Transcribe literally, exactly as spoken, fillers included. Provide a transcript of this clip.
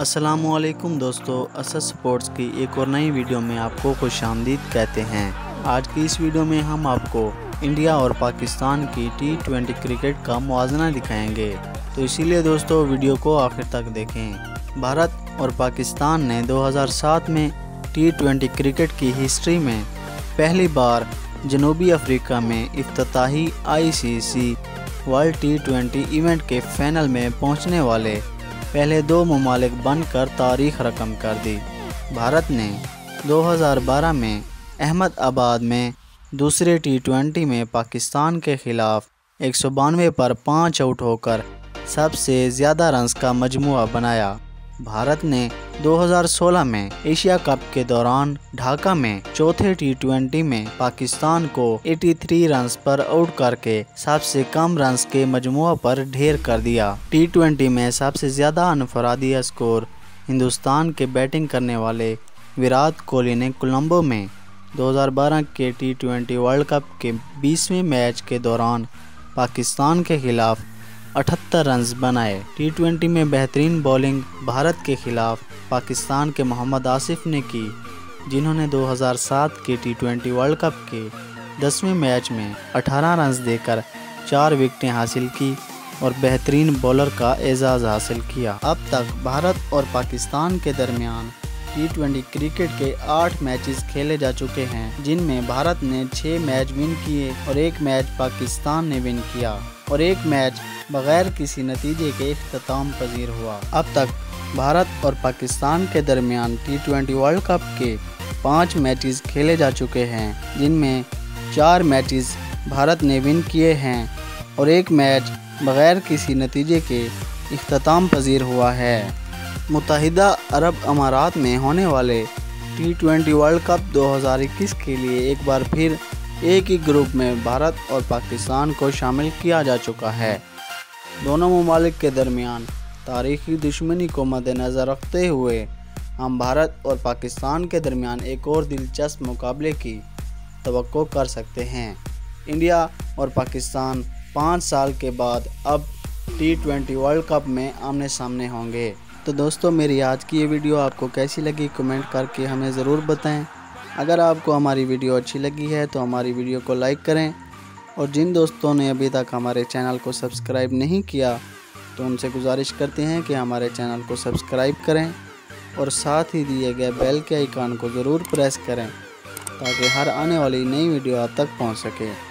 अस्सलामुअलैकुम दोस्तों, असद स्पोर्ट्स की एक और नई वीडियो में आपको खुशामदीद कहते हैं। आज की इस वीडियो में हम आपको इंडिया और पाकिस्तान की टी ट्वेंटी क्रिकेट का मुआजना दिखाएंगे, तो इसीलिए दोस्तों वीडियो को आखिर तक देखें। भारत और पाकिस्तान ने दो हज़ार सात में टी ट्वेंटी क्रिकेट की हिस्ट्री में पहली बार जनूबी अफ्रीका में इफ्तिताही I C C world T twenty event के फाइनल में पहुँचने वाले पहले दो ममालिक बनकर तारीख रकम कर दी। भारत ने दो हज़ार बारह में अहमदाबाद में दूसरे टी ट्वेंटी में पाकिस्तान के खिलाफ एक सौ बानवे पर पाँच आउट होकर सबसे ज़्यादा रन्स का मजमुआ बनाया। भारत ने दो हज़ार सोलह में एशिया कप के दौरान ढाका में चौथे टी ट्वेंटी में पाकिस्तान को तिरासी रन्स पर आउट करके सबसे कम रन्स के मजमुआ पर ढेर कर दिया। टी ट्वेंटी में सबसे ज़्यादा अनफरादी स्कोर हिंदुस्तान के बैटिंग करने वाले विराट कोहली ने कोलम्बो में दो हज़ार बारह के टी ट्वेंटी वर्ल्ड कप के बीसवें मैच के दौरान पाकिस्तान के खिलाफ अठहत्तर रन्स बनाए। टी ट्वेंटी में बेहतरीन बॉलिंग भारत के खिलाफ पाकिस्तान के मोहम्मद आसिफ ने की, जिन्होंने दो हज़ार सात के टी ट्वेंटी वर्ल्ड कप के दसवें मैच में अठारह रन्स देकर चार विकटें हासिल की और बेहतरीन बॉलर का एजाज़ हासिल किया। अब तक भारत और पाकिस्तान के दरमियान टी ट्वेंटी क्रिकेट के आठ मैचेस खेले जा चुके हैं, जिनमें भारत ने छः मैच विन किए और एक मैच पाकिस्तान ने विन किया और एक मैच बगैर किसी नतीजे के इख्तिताम पजीर हुआ। अब तक भारत और पाकिस्तान के दरमियान टी ट्वेंटी वर्ल्ड कप के पाँच मैचेस खेले जा चुके हैं, जिनमें चार मैचेस भारत ने विन किए हैं और एक मैच बगैर किसी नतीजे के इख्तिताम पजीर हुआ है। मुत्तहिदा अरब अमारात में होने वाले टी ट्वेंटी वर्ल्ड कप दो हज़ार इक्कीस के लिए एक बार फिर एक ही ग्रुप में भारत और पाकिस्तान को शामिल किया जा चुका है। दोनों मुमालिक के दरमियान तारीखी दुश्मनी को मद्देनज़र रखते हुए हम भारत और पाकिस्तान के दरमियान एक और दिलचस्प मुकाबले की तवक्को कर सकते हैं। इंडिया और पाकिस्तान पाँच साल के बाद अब टी ट्वेंटी वर्ल्ड कप में आमने सामने होंगे। तो दोस्तों, मेरी आज की ये वीडियो आपको कैसी लगी कमेंट करके हमें ज़रूर बताएं। अगर आपको हमारी वीडियो अच्छी लगी है तो हमारी वीडियो को लाइक करें और जिन दोस्तों ने अभी तक हमारे चैनल को सब्सक्राइब नहीं किया तो उनसे गुजारिश करते हैं कि हमारे चैनल को सब्सक्राइब करें और साथ ही दिए गए बेल के आइकॉन को ज़रूर प्रेस करें ताकि हर आने वाली नई वीडियो आप तक पहुंच सके।